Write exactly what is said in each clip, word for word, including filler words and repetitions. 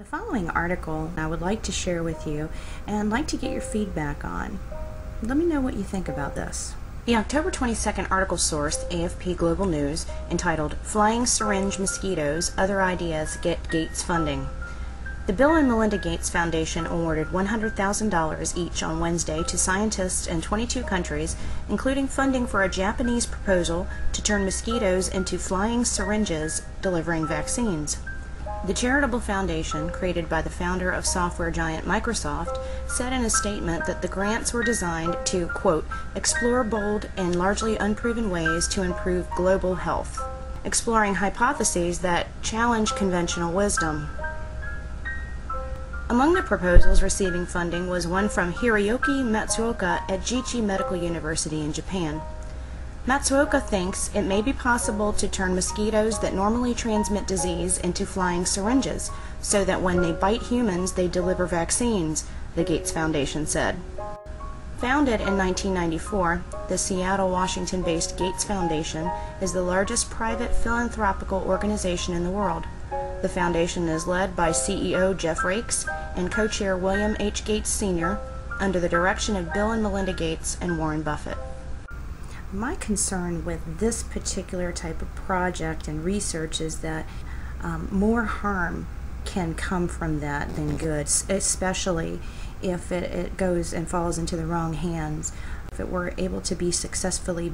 The following article I would like to share with you and like to get your feedback on. Let me know what you think about this. The October twenty-second article sourced A F P Global News entitled "Flying Syringe Mosquitoes, Other Ideas Get Gates Funding." The Bill and Melinda Gates Foundation awarded one hundred thousand dollars each on Wednesday to scientists in twenty-two countries, including funding for a Japanese proposal to turn mosquitoes into flying syringes delivering vaccines. The charitable foundation, created by the founder of software giant Microsoft, said in a statement that the grants were designed to, quote, explore bold and largely unproven ways to improve global health, exploring hypotheses that challenge conventional wisdom. Among the proposals receiving funding was one from Hiroyuki Matsuoka at Jichi Medical University in Japan. Matsuoka thinks it may be possible to turn mosquitoes that normally transmit disease into flying syringes so that when they bite humans they deliver vaccines, the Gates Foundation said. Founded in nineteen ninety-four, the Seattle, Washington-based Gates Foundation is the largest private philanthropic organization in the world. The foundation is led by C E O Jeff Rakes and co-chair William H. Gates, Senior under the direction of Bill and Melinda Gates and Warren Buffett. My concern with this particular type of project and research is that um, more harm can come from that than good, especially if it, it goes and falls into the wrong hands. If it were able to be successfully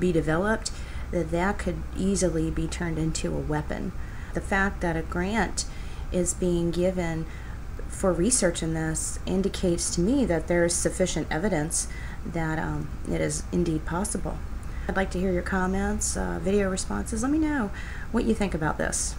be developed, that that could easily be turned into a weapon. The fact that a grant is being given for research in this indicates to me that there is sufficient evidence that um, it is indeed possible. I'd like to hear your comments, uh, video responses. Let me know what you think about this.